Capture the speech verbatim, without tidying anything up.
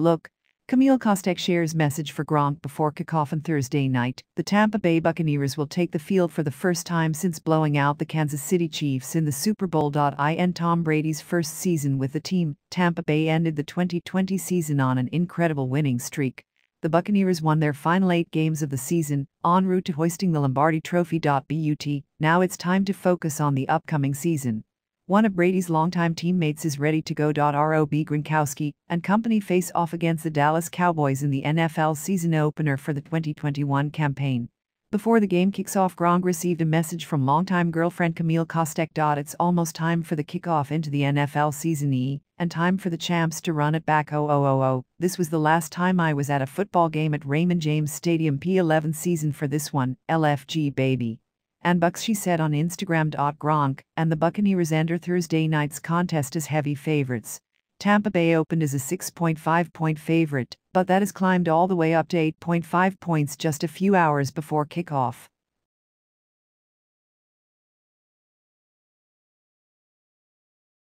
Look, Camille Kostek shares message for Gronk before kickoff on Thursday night. The Tampa Bay Buccaneers will take the field for the first time since blowing out the Kansas City Chiefs in the Super Bowl. In Tom Brady's first season with the team, Tampa Bay ended the twenty twenty season on an incredible winning streak. The Buccaneers won their final eight games of the season, en route to hoisting the Lombardi Trophy. But now it's time to focus on the upcoming season. One of Brady's longtime teammates is ready to go. Rob Gronkowski and company face off against the Dallas Cowboys in the N F L season opener for the twenty twenty-one campaign. Before the game kicks off, Gronk received a message from longtime girlfriend Camille Kostek. It's almost time for the kickoff into the N F L season e, and time for the champs to run it back. Oh, this was the last time I was at a football game at Raymond James Stadium P eleven season for this one, L F G baby. And Bucks, she said on Instagram. Gronk and the Buccaneers enter Thursday night's contest as heavy favorites. Tampa Bay opened as a six point five point favorite, but that has climbed all the way up to eight point five points just a few hours before kickoff.